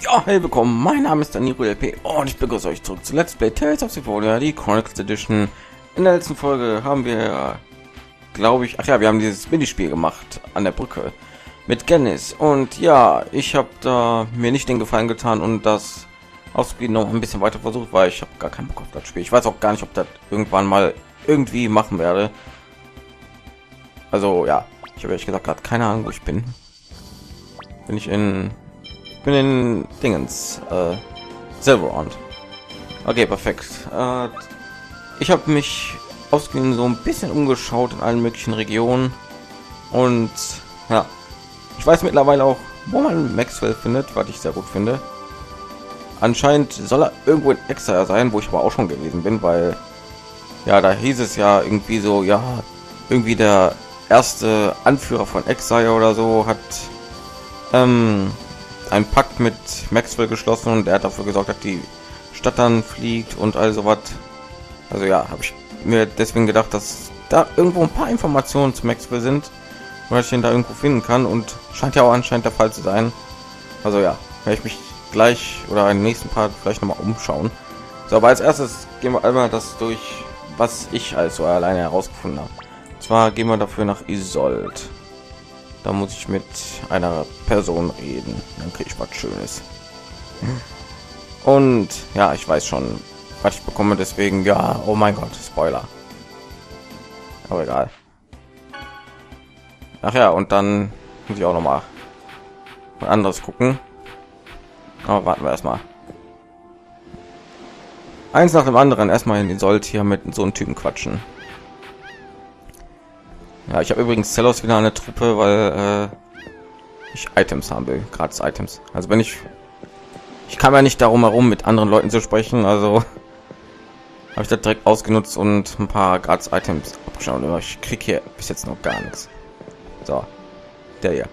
Ja, hey, willkommen, mein Name ist DanieruLP und ich begrüße euch zurück zu Let's Play Tales of Symphonia Chronicles Edition. In der letzten Folge haben wir, glaube ich, wir haben dieses Minispiel gemacht an der Brücke mit Genis. Und ja, ich habe da mir nicht den Gefallen getan und das Ausspielen noch ein bisschen weiter versucht, weil ich habe gar keinen Bock auf das Spiel. Ich weiß auch gar nicht, ob das irgendwann mal irgendwie machen werde. Also ja, ich habe ehrlich gesagt gerade keine Ahnung, wo ich bin. Ich bin in Dingens, Silverund. Okay, perfekt. Ich habe mich ausgehend so ein bisschen umgeschaut in allen möglichen Regionen und ja, ich weiß mittlerweile auch, wo man Maxwell findet, was ich sehr gut finde. Anscheinend soll er irgendwo in Exile sein, wo ich aber auch schon gewesen bin, weil ja, da hieß es ja irgendwie so, ja, irgendwie der erste Anführer von Exile oder so hat ein Pakt mit Maxwell geschlossen und er hat dafür gesorgt, dass die Stadt dann fliegt und all so was. Also ja, habe ich mir deswegen gedacht, dass da irgendwo ein paar Informationen zu Maxwell sind, weil ich den da irgendwo finden kann, und scheint ja auch anscheinend der Fall zu sein. Also ja, werde ich mich gleich oder im nächsten Part vielleicht nochmal umschauen. So, aber als erstes gehen wir einmal das durch, was ich also alleine herausgefunden habe. Und zwar gehen wir dafür nach Isolde. Da muss ich mit einer Person reden, dann kriege ich was Schönes. Und ja, ich weiß schon, was ich bekomme, deswegen ja, oh mein Gott, Spoiler. Aber egal. Ach ja, und dann muss ich auch noch mal was anderes gucken. Aber warten wir erstmal. Eins nach dem anderen, erstmal in Isolde hier mit so einem Typen quatschen. Ja, ich habe übrigens Zelos wieder eine Truppe, weil ich Items haben will, gratis Items. Also wenn ich kam ja nicht darum herum, mit anderen Leuten zu sprechen, also habe ich das direkt ausgenutzt und ein paar gratis Items abgeschaut. Aber ich krieg hier bis jetzt noch gar nichts. So, der hier.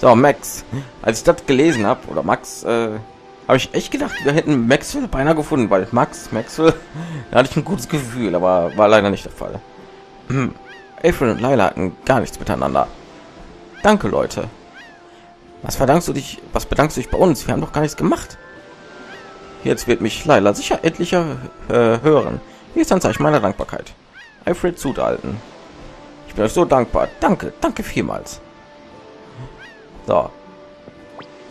So, Max. Als ich das gelesen habe, oder Max, habe ich echt gedacht, wir hätten Maxwell beinahe gefunden, weil Maxwell, da hatte ich ein gutes Gefühl, aber war leider nicht der Fall. April und Leila hatten gar nichts miteinander. Danke, Leute. Was bedankst du dich bei uns? Wir haben doch gar nichts gemacht. Jetzt wird mich Leila sicher etlicher hören. Hier ist ein Zeichen meiner Dankbarkeit. April zuhalten. Ich bin euch so dankbar. Danke, danke vielmals. So,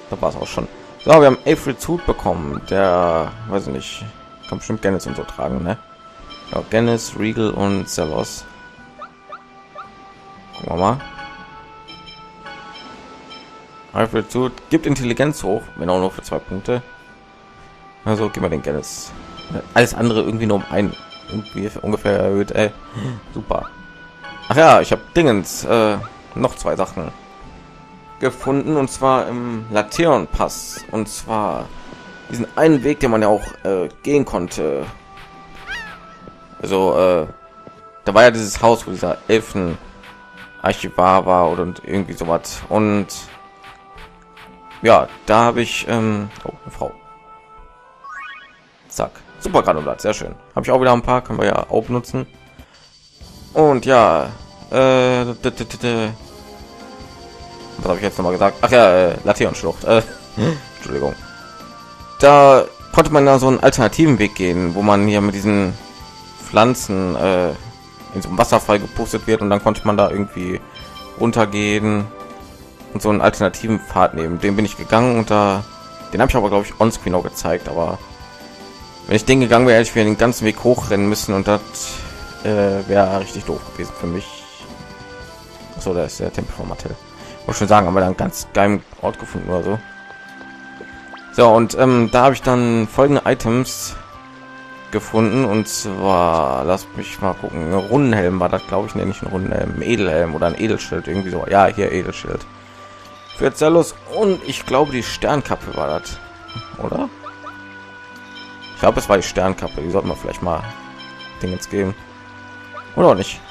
da war es auch schon. So, wir haben Efreets Hut bekommen. Der, weiß ich nicht, kann bestimmt Genis und so tragen, ne? Ja, Genis, Regal und Zelos. Gucken wir mal. Efreets Hut gibt Intelligenz hoch, wenn auch nur für 2 Punkte. Also gehen wir den Genis. Alles andere irgendwie nur um einen. Irgendwie ungefähr erhöht, ey. Super. Ach ja, ich habe Dingens, noch 2 Sachen gefunden, und zwar im Lateon Pass, und zwar diesen einen Weg, den man ja auch gehen konnte. Also da war ja dieses Haus, wo dieser Elfenarchivar war oder irgendwie sowas, und ja, da habe ich oh, eine Frau, zack, super Granulat, sehr schön, habe ich auch wieder ein paar, können wir ja auch benutzen. Und ja, was habe ich jetzt noch mal gesagt? Ach ja, Lateonschlucht. Entschuldigung. Da konnte man ja so einen alternativen Weg gehen, wo man hier mit diesen Pflanzen in so einem Wasserfall gepustet wird, und dann konnte man da irgendwie runtergehen und so einen alternativen Pfad nehmen. Den bin ich gegangen, und da den habe ich aber, glaube ich, on-screen auch gezeigt. Aber wenn ich den gegangen wäre, hätte ich mir den ganzen Weg hochrennen müssen, und das wäre richtig doof gewesen für mich. So, da ist der Tempel von Martel. Muss schon sagen, haben wir dann ganz geilen Ort gefunden oder so. So, und da habe ich dann folgende Items gefunden, und zwar, lass mich mal gucken, Rundenhelm war das, glaube ich, nenne ich einen Rundenhelm, Edelhelm oder ein Edelschild, irgendwie so. Ja, hier Edelschild für Zelos, und ich glaube, die Sternkappe war das, oder? Ich glaube, es war die Sternkappe, die sollten wir vielleicht mal Ding jetzt geben, oder auch nicht.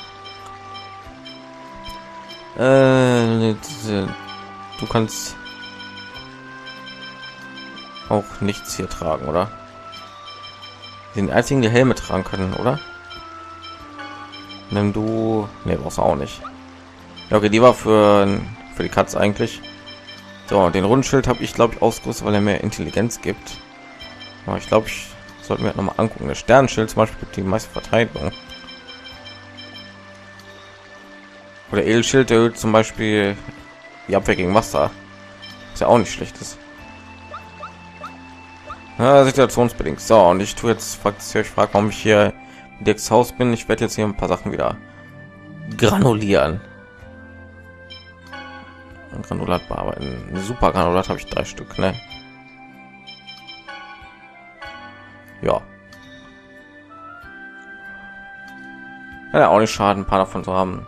Du kannst auch nichts hier tragen, oder? Den einzigen, die Helme tragen können, oder? Nimm du, ne, brauchst du auch nicht. Ja, okay, die war für die Katze eigentlich. So, den Rundschild habe ich, glaube ich, ausgerüstet, weil er mehr Intelligenz gibt. Aber ich glaube, ich sollte mir nochmal angucken. Das Sternschild zum Beispiel gibt die meiste Verteidigung. Oder Edelschild erhöht zum Beispiel die Abwehr gegen Wasser. Ist ja auch nicht schlechtes. Ja, situationsbedingt. So, und ich tue jetzt praktisch, ich frage, warum ich hier in Dex Haus bin. Ich werde jetzt hier ein paar Sachen wieder granulieren. Ein Granulat bearbeiten. Ein super Granulat habe ich 3 Stück, ne? Ja. Kann ja auch nicht schaden, ein paar davon zu haben.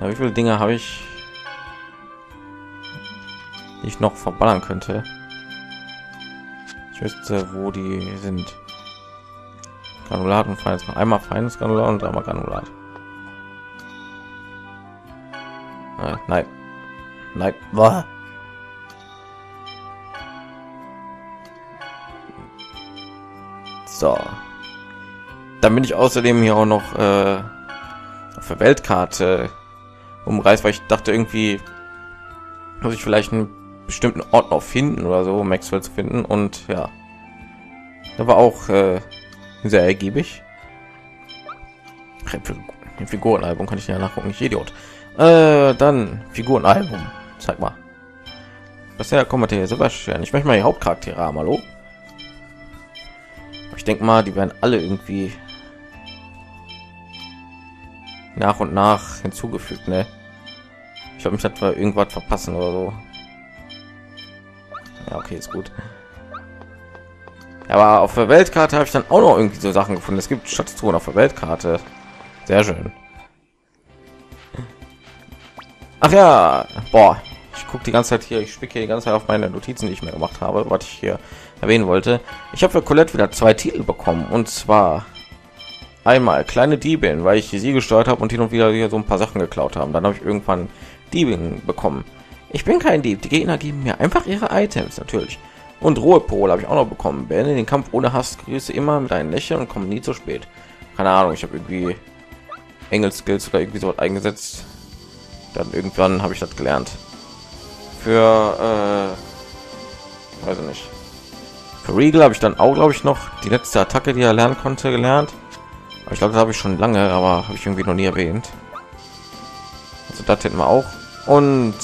Ja, wie viele Dinge habe ich, die ich noch verballern könnte? Ich wüsste, wo die sind. Granulat und feines, einmal feines Granulat und einmal Granulat. Nein, nein, war. So, dann bin ich außerdem hier auch noch auf der Weltkarte umreißt, weil ich dachte, irgendwie muss ich vielleicht einen bestimmten Ort noch finden oder so, um Maxwell zu finden. Und ja, da war auch sehr ergiebig. Figurenalbum kann ich ja nachgucken, ich Idiot. Dann Figurenalbum, zeig mal. Das ja, kommt hier Silberstern. Ich möchte mal die Hauptcharaktere haben, hallo? Ich denke mal, die werden alle irgendwie nach und nach hinzugefügt, ne? Ich glaube, mich hat irgendwas verpassen oder so. Ja, okay, ist gut. Aber auf der Weltkarte habe ich dann auch noch irgendwie so Sachen gefunden. Es gibt Schatztruhen auf der Weltkarte. Sehr schön. Ach ja, boah, ich gucke die ganze Zeit hier, ich spicke hier die ganze Zeit auf meine Notizen, die ich mir gemacht habe, was ich hier erwähnen wollte. Ich habe für Colette wieder 2 Titel bekommen, und zwar einmal kleine Diebin, weil ich sie gesteuert habe und hin und wieder hier so ein paar Sachen geklaut haben. Dann habe ich irgendwann Diebin bekommen. Ich bin kein Dieb, die Gegner geben mir einfach ihre Items, natürlich. Und Ruhepol habe ich auch noch bekommen. Beende den Kampf ohne Hass, grüße immer mit einem Lächeln und komme nie zu spät. Keine Ahnung, ich habe irgendwie Engelskills oder irgendwie sowas eingesetzt. Dann irgendwann habe ich das gelernt für weiß nicht, für Regal habe ich dann auch, glaube ich, noch die letzte Attacke, die er lernen konnte, gelernt. Aber ich glaube, das habe ich schon lange, aber habe ich irgendwie noch nie erwähnt. Also das hätten wir auch. Und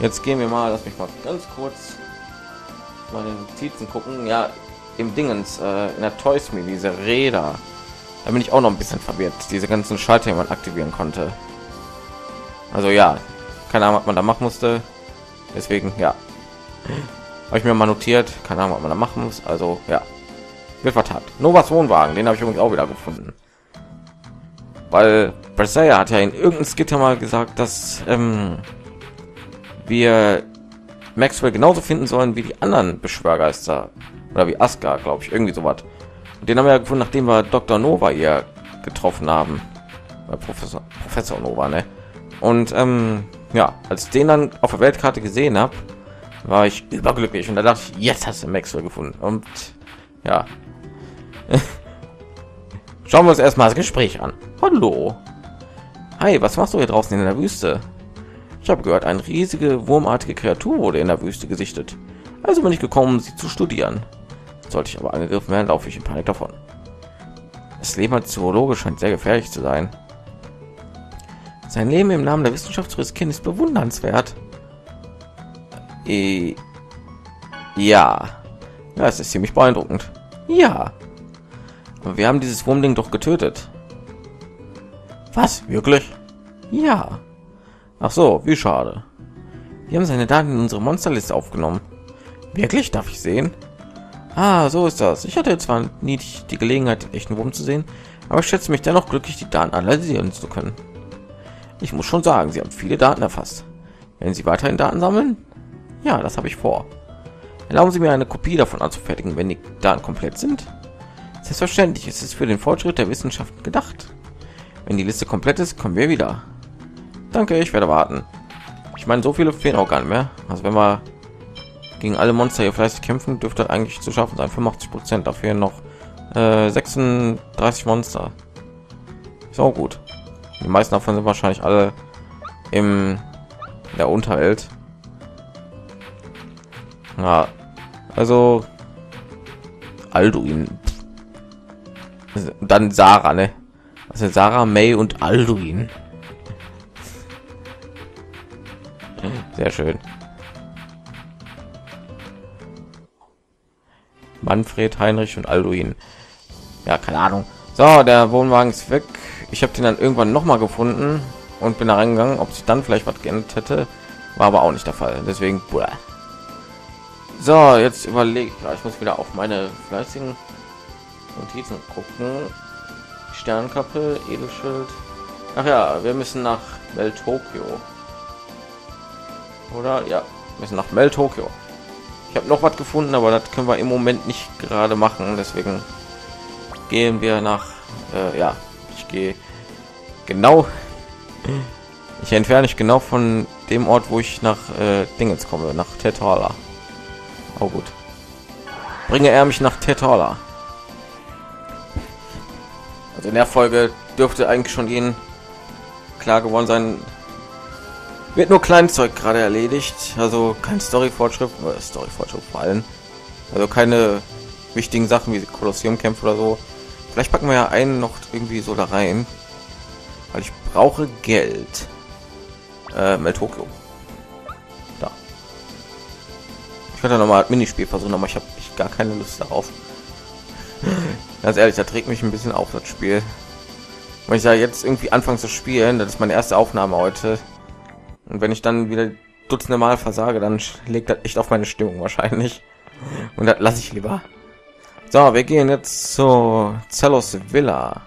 jetzt gehen wir mal, lass mich mal ganz kurz meine Notizen gucken. Ja, im Dingens in der Toys Me, diese Räder, da bin ich auch noch ein bisschen verwirrt, diese ganzen Schalter, die man aktivieren konnte. Also ja, keine Ahnung, was man da machen musste. Deswegen, ja, habe ich mir mal notiert. Keine Ahnung, was man da machen muss. Also ja, wird vertagt. Novas Wohnwagen, den habe ich irgendwie auch wieder gefunden. Weil Exire hat ja in irgendeinem Skitter mal gesagt, dass wir Maxwell genauso finden sollen wie die anderen Beschwörgeister. Oder wie Aska, glaube ich, irgendwie sowas. Und den haben wir ja gefunden, nachdem wir Dr. Nova hier getroffen haben. Oder Professor Nova, ne? Und ja, als ich den dann auf der Weltkarte gesehen habe, war ich überglücklich und da dachte ich, jetzt hast du Maxwell gefunden. Und ja, schauen wir uns erstmal das Gespräch an. Hallo. Hi, was machst du hier draußen in der Wüste? Ich habe gehört, eine riesige wurmartige Kreatur wurde in der Wüste gesichtet. Also bin ich gekommen, sie zu studieren. Sollte ich aber angegriffen werden, laufe ich in Panik davon. Das Leben als Zoologe scheint sehr gefährlich zu sein. Sein Leben im Namen der Wissenschaft zu riskieren ist bewundernswert. Ja. Ja, es ist ziemlich beeindruckend. Ja. Aber wir haben dieses Wurmding doch getötet. Was? Wirklich? Ja. Ach so, wie schade. Wir haben seine Daten in unsere Monsterliste aufgenommen. Wirklich? Darf ich sehen? Ah, so ist das. Ich hatte zwar nie die Gelegenheit, den echten Wurm zu sehen, aber ich schätze mich dennoch glücklich, die Daten analysieren zu können. Ich muss schon sagen, sie haben viele Daten erfasst. Wenn sie weiterhin Daten sammeln? Ja, das habe ich vor. Erlauben Sie mir, eine Kopie davon anzufertigen, wenn die Daten komplett sind? Selbstverständlich, es ist für den Fortschritt der Wissenschaften gedacht. Wenn die Liste komplett ist, kommen wir wieder. Danke, ich werde warten. Ich meine, so viele fehlen auch gar nicht mehr. Also wenn wir gegen alle Monster hier fleißig kämpfen, dürfte eigentlich zu schaffen sein. 85%, dafür noch 36 Monster. Ist auch gut. Die meisten davon sind wahrscheinlich alle im in der Unterwelt. Ja, also Alduin. Und dann Sarah, ne? Also Sarah, May und Alduin. Sehr schön. Manfred, Heinrich und Alduin. Ja, keine Ahnung. So, der Wohnwagen ist weg. Ich habe den dann irgendwann noch mal gefunden und bin da reingegangen, ob sich dann vielleicht was geändert hätte. War aber auch nicht der Fall. Deswegen, boah. So, jetzt überlege ich. Ich muss wieder auf meine fleißigen Notizen gucken. Sternkappe, Edelschild. Ach ja, wir müssen nach Meltokio. Oder? Ja, wir müssen nach Meltokio. Ich habe noch was gefunden, aber das können wir im Moment nicht gerade machen. Deswegen gehen wir nach... ja, ich gehe genau... Ich entferne mich genau von dem Ort, wo ich nach Dingens komme, nach Tethe'alla. Oh gut. Bringe er mich nach Tethe'alla. Also in der Folge dürfte eigentlich schon Ihnen klar geworden sein. Wird nur Kleinzeug gerade erledigt, also kein Story-Fortschritt, Story-Fortschritt vor allem. Also keine wichtigen Sachen wie Kolosseum-Kämpfe oder so. Vielleicht packen wir ja einen noch irgendwie so da rein. Weil ich brauche Geld. Meltokio. Da. Ich könnte nochmal ein Minispiel versuchen, aber ich habe gar keine Lust darauf. Ganz ehrlich, da trägt mich ein bisschen auf das Spiel. Wenn ich da jetzt irgendwie anfange zu spielen, das ist meine erste Aufnahme heute. Und wenn ich dann wieder dutzende Mal versage, dann schlägt das echt auf meine Stimmung wahrscheinlich. Und das lasse ich lieber. So, wir gehen jetzt zu Zelos Villa.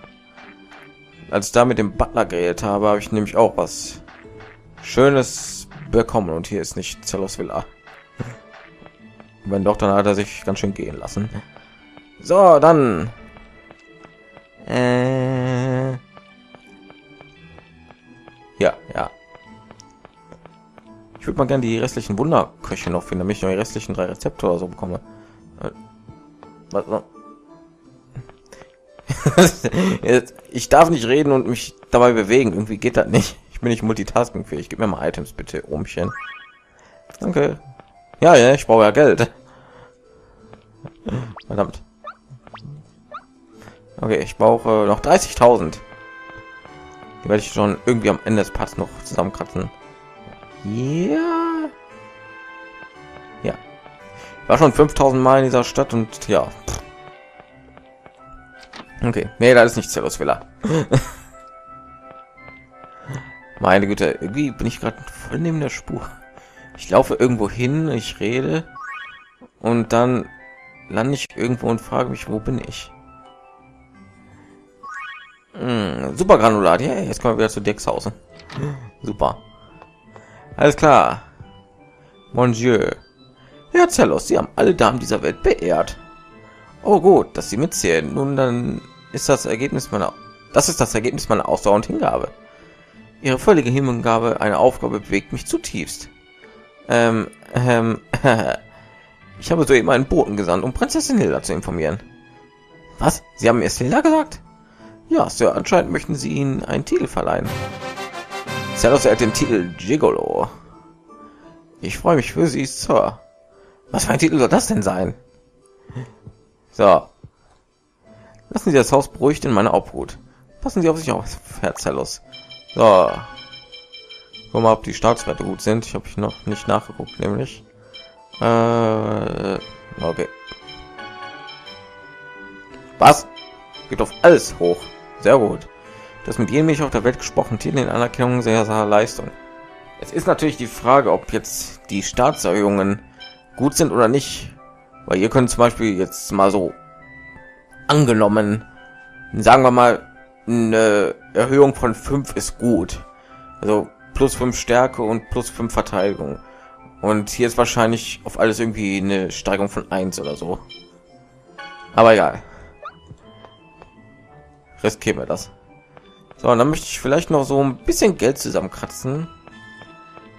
Als ich da mit dem Butler geredet habe, habe ich nämlich auch was Schönes bekommen. Und hier ist nicht Zelos Villa. Wenn doch, dann hat er sich ganz schön gehen lassen. So, dann... Ja. Ich würde mal gerne die restlichen Wunderköche noch finden, damit ich noch die restlichen 3 Rezepte oder so bekomme. Ich darf nicht reden und mich dabei bewegen. Irgendwie geht das nicht. Ich bin nicht multitaskingfähig. Gib mir mal Items bitte, Ohmchen. Danke. Ja, ich brauche ja Geld. Verdammt. Okay, ich brauche noch 30.000. Die werde ich schon irgendwie am Ende des Parts noch zusammenkratzen. Ja. War schon 5000 Mal in dieser Stadt und ja. Okay. Nee, da ist nicht Zelos Villa. Meine Güte, irgendwie bin ich gerade voll neben der Spur. Ich laufe irgendwo hin, ich rede und dann lande ich irgendwo und frage mich, wo bin ich? Super Granulat. Ja, jetzt kommen wir wieder zu Dex Hause. Super. Alles klar. Mon Dieu. Ja, Zelos, Sie haben alle Damen dieser Welt beehrt. Oh gut, dass Sie mitzählen. Nun, dann ist das Ergebnis meiner... Das ist das Ergebnis meiner Ausdauer und Hingabe. Ihre völlige Hingabe einer Aufgabe bewegt mich zutiefst. Ich habe soeben einen Boten gesandt, um Prinzessin Hilda zu informieren. Was? Sie haben erst Hilda gesagt? Ja, Sir, anscheinend möchten Sie ihnen einen Titel verleihen. Zelos hat den Titel Gigolo. Ich freue mich für Sie, Sir. Was für ein Titel soll das denn sein? So. Lassen Sie das Haus beruhigt in meiner Obhut. Passen Sie auf sich auf, Herr Zelos. So. Guck mal, ob die Staatswerte gut sind. Ich habe noch nicht nachgeguckt, nämlich. Okay. Was? Geht auf alles hoch. Sehr gut. Das mit jedem Milch auf der Welt gesprochen Titel in Anerkennung seiner Leistung. Es ist natürlich die Frage, ob jetzt die Staatserhöhungen gut sind oder nicht. Weil ihr könnt zum Beispiel jetzt mal so angenommen, sagen wir mal, eine Erhöhung von 5 ist gut. Also plus 5 Stärke und plus 5 Verteidigung. Und hier ist wahrscheinlich auf alles irgendwie eine Steigerung von 1 oder so. Aber egal. Riskieren wir das. So, und dann möchte ich vielleicht noch so ein bisschen Geld zusammenkratzen.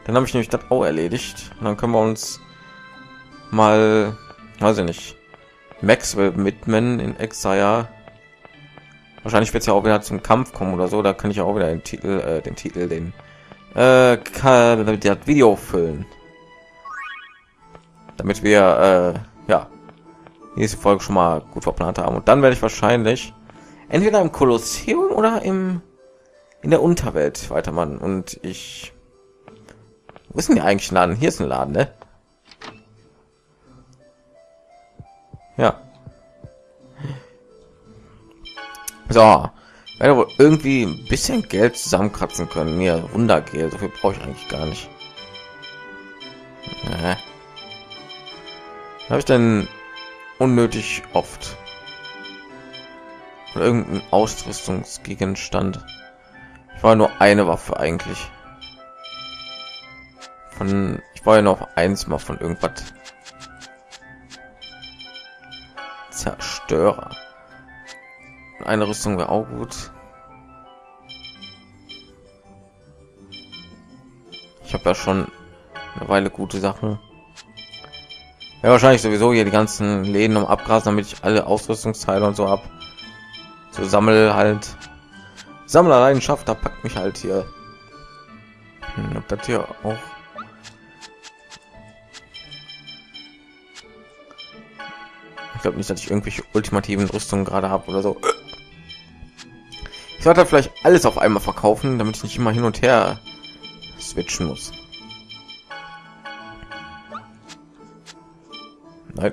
Dann habe ich nämlich das auch erledigt. Und dann können wir uns mal, weiß ich nicht, Maxwell widmen in Exire. Wahrscheinlich wird es ja auch wieder zum Kampf kommen oder so. Da kann ich auch wieder den Titel, den damit wir das Video füllen. Damit wir ja nächste Folge schon mal gut verplant haben. Und dann werde ich wahrscheinlich entweder im Kolosseum oder in der Unterwelt weitermachen. Und ich... Wo ist denn hier eigentlich ein Laden? Hier ist ein Laden, ne? Ja. So. Ich werde wohl irgendwie ein bisschen Geld zusammenkratzen können. Mir Wundergeld. So viel brauche ich eigentlich gar nicht. Nee. Habe ich denn unnötig oft? Oder irgendein Ausrüstungsgegenstand? Ich war nur eine Waffe eigentlich. Von, ich war ja noch eins mal von irgendwas. Zerstörer. Eine Rüstung wäre auch gut. Ich habe ja schon eine Weile gute Sachen. Ja, wahrscheinlich sowieso hier die ganzen Läden um abgrasen, damit ich alle Ausrüstungsteile und so ab. So sammel halt. Sammlerleidenschaft, da packt mich halt hier. Ob das hier auch. Ich glaube nicht, dass ich irgendwelche ultimativen Rüstungen gerade habe oder so. Ich sollte vielleicht alles auf einmal verkaufen, damit ich nicht immer hin und her switchen muss. Nein.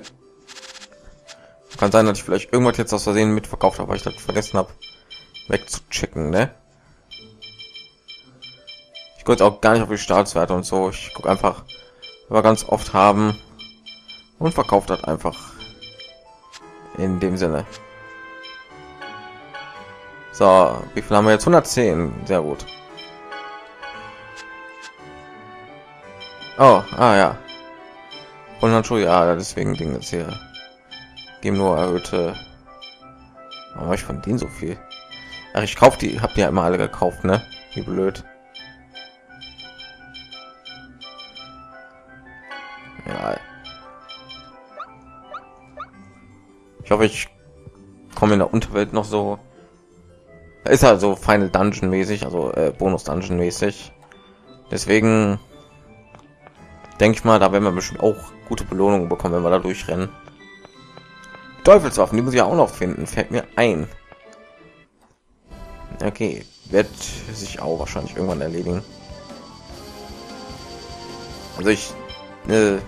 Kann sein, dass ich vielleicht irgendwas jetzt aus Versehen mitverkauft habe, weil ich das vergessen habe, wegzuchecken, ne? Ich gucke jetzt auch gar nicht auf die Staatswerte und so. Ich gucke einfach, was wir ganz oft haben und verkauft das einfach. In dem Sinne. So, wie viel haben wir jetzt? 110. Sehr gut. Oh, ah ja. Und natürlich, ja, deswegen Ding jetzt hier. Geben nur erhöhte. Warum habe ich von denen so viel? Ach, ich kaufe die, hab die ja immer alle gekauft, ne? Wie blöd. Ja. Ich hoffe, ich komme in der Unterwelt noch so. Ist halt so Final Dungeon mäßig, also Bonus Dungeon mäßig. Deswegen denke ich mal, da werden wir bestimmt auch gute Belohnungen bekommen, wenn wir da durchrennen. Teufelswaffen, die muss ich ja auch noch finden, fällt mir ein. Okay, wird sich auch wahrscheinlich irgendwann erledigen. Also ich,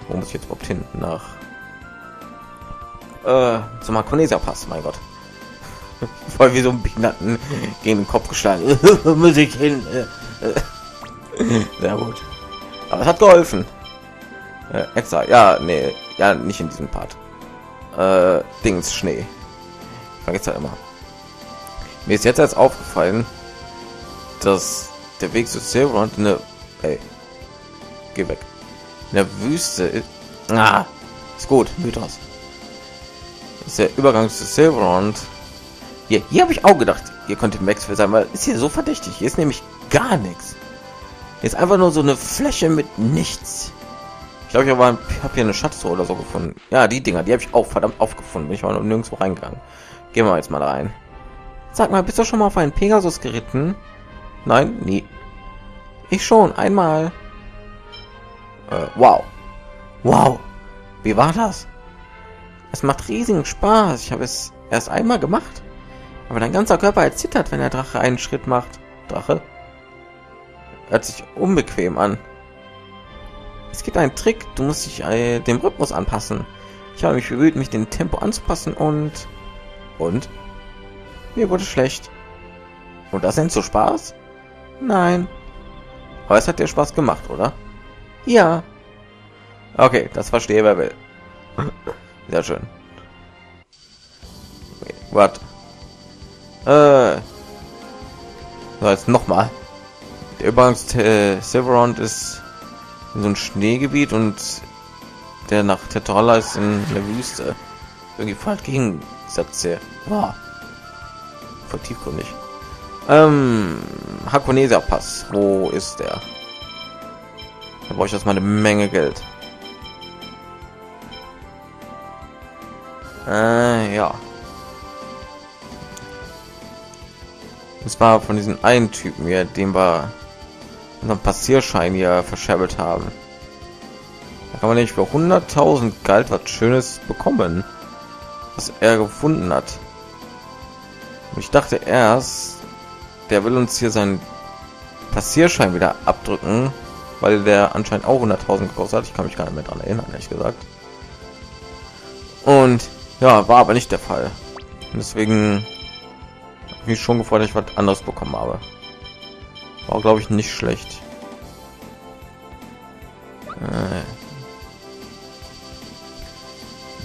wo muss ich jetzt überhaupt hin? Nach zum Hakoneser Pass, mein Gott. Voll wie so ein Behinderten gegen den Kopf geschlagen. Muss ich hin. Sehr gut. Aber es hat geholfen. Exile. Ja, nee. Ja, nicht in diesem Part. Dings, Schnee. Ich vergesse halt immer. Mir ist jetzt erst aufgefallen, dass der Weg zu Sylvarant eine... Ey. Geh weg. In der Wüste ist... Ah, ist gut. Mithras. Ist der Übergang zu Silverund. Hier habe ich auch gedacht, ihr könnt Maxwell sein, weil ist hier so verdächtig. Hier ist nämlich gar nichts. Hier ist einfach nur so eine Fläche mit nichts. Ich glaube, ich habe hier eine Schatztruhe oder so gefunden. Ja, die Dinger, die habe ich auch verdammt aufgefunden. Bin ich war nirgendwo reingegangen. Gehen wir jetzt mal da rein. Sag mal, bist du schon mal auf einen Pegasus geritten? Nein, nie. Ich schon, einmal. Wow. Wow. Wie war das? Es macht riesigen Spaß. Ich habe es erst einmal gemacht. Aber dein ganzer Körper erzittert, wenn der Drache einen Schritt macht. Drache? Hört sich unbequem an. Es gibt einen Trick. Du musst dich dem Rhythmus anpassen. Ich habe mich bemüht, mich dem Tempo anzupassen und... Und? Mir wurde schlecht. Und das nennt so Spaß? Nein. Aber es hat dir Spaß gemacht, oder? Ja. Okay, das verstehe wer will. Sehr schön. Warte. So, jetzt nochmal. Der Übergang Silverund ist in so ein Schneegebiet und der nach Tethe'alla ist in der Wüste. Irgendwie falsch gegen Satz sehr. Wow. Voll tiefgründig. Hakoneser Pass. Wo ist der? Da brauche ich erstmal eine Menge Geld. Ja. Es war von diesen einen Typen hier, dem war unseren Passierschein hier verscherbelt haben. Da kann man nicht für 100.000 Geld was Schönes bekommen, was er gefunden hat. Und ich dachte erst, der will uns hier seinen Passierschein wieder abdrücken, weil der anscheinend auch 100.000 gekostet hat. Ich kann mich gar nicht mehr daran erinnern, ehrlich gesagt. Und ja, war aber nicht der Fall. Und deswegen habe ich mich schon gefreut, dass ich was anderes bekommen habe. War, glaube ich, nicht schlecht.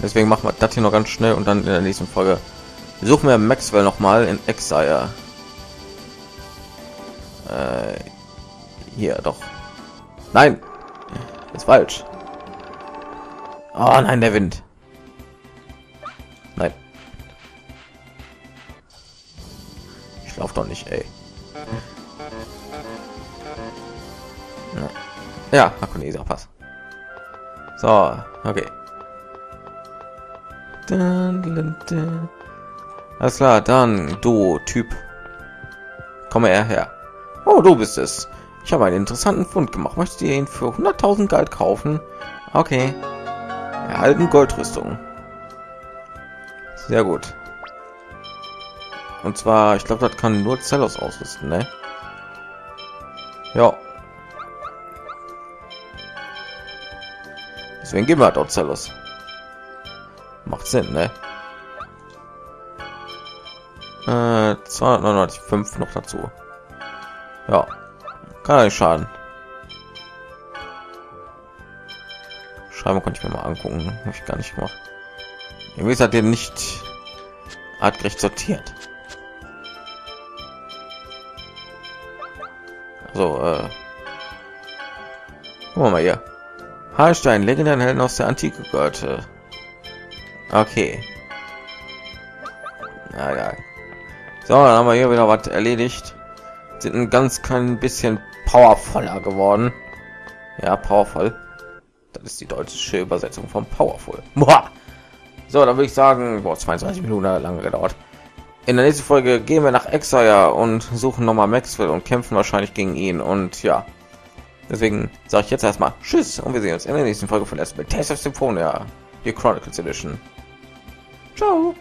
Deswegen machen wir das hier noch ganz schnell und dann in der nächsten Folge suchen wir Maxwell noch mal in Exile. Hier doch. Nein, ist falsch. Oh nein, der Wind. Nein. Ich laufe doch nicht, ey. Ja, Hakoneser Pass. So, okay. Alles klar, dann du Typ. Komm her Oh, du bist es. Ich habe einen interessanten Fund gemacht. Möchtest du ihn für 100.000 Gold kaufen? Okay. Erhalten Goldrüstung. Sehr gut. Und zwar, ich glaube, das kann nur Zelos ausrüsten, ne? Ja. Deswegen gehen wir halt auch Zelos. Macht Sinn, ne? 299,5 noch dazu. Ja, kann ja nicht schaden. Schreiben konnte ich mir mal angucken, habe ich gar nicht gemacht. Irgendwie ist hat den nicht artgerecht sortiert. So, gucken wir mal hier. Haarstein, legendären Helden aus der Antike gehörte. Okay. Na ja. So, dann haben wir hier wieder was erledigt. Sind ein ganz klein bisschen powervoller geworden. Ja, powervoll. Das ist die deutsche Übersetzung von powerful. Boah. So, dann würde ich sagen, boah, 22 Minuten lange gedauert. In der nächsten Folge gehen wir nach Exire und suchen nochmal Maxwell und kämpfen wahrscheinlich gegen ihn. Und ja, deswegen sage ich jetzt erstmal Tschüss und wir sehen uns in der nächsten Folge von Tales of Symphonia, die Chronicles Edition. Ciao.